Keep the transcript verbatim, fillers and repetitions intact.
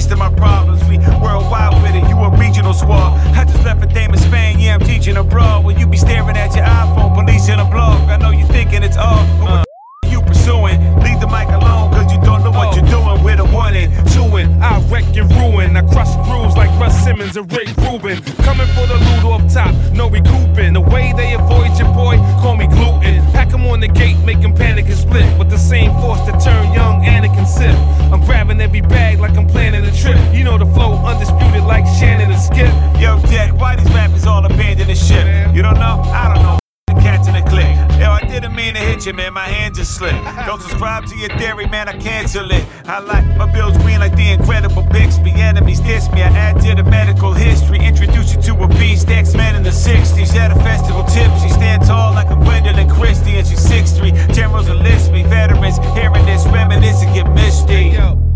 least of my problems. We worldwide with it, you a regional squad. I just left a dame in Spain, yeah, I'm teaching abroad. When you be staring at your iPhone, police in a blog, I know you're thinking it's off, but what the f- you pursuing? Leave the mic alone, cause you don't know what you're doing. With a one and two and I wreck and ruin. I crush grooves like Russ Simmons and Rick Rubin. Coming for the loot off top, no recouping. The way they avoid your boy, call me gluten. Pack him on the gate, make him panic and split. With the same force that turned young Anakin Sith. I'm grabbing every bag like I'm planning a trip. You know the flow undisputed like Shannon and Skip. Yo, Jack, why these rappers all abandoned the ship? You don't know? I don't know. Catching a click. Yo, I didn't mean to hit you, man. My hand just slipped. Don't subscribe to your theory, man. I cancel it. I like my bills green like the incredible Bixby. Enemies diss me. I add to the medical history. Introduce you to a beast. X-Men in the sixties. At a festival tip. She stands tall like a Wendell and Christie. And she's six three. Generals enlist me. Veterans hearing this reminiscent get misty. Yo.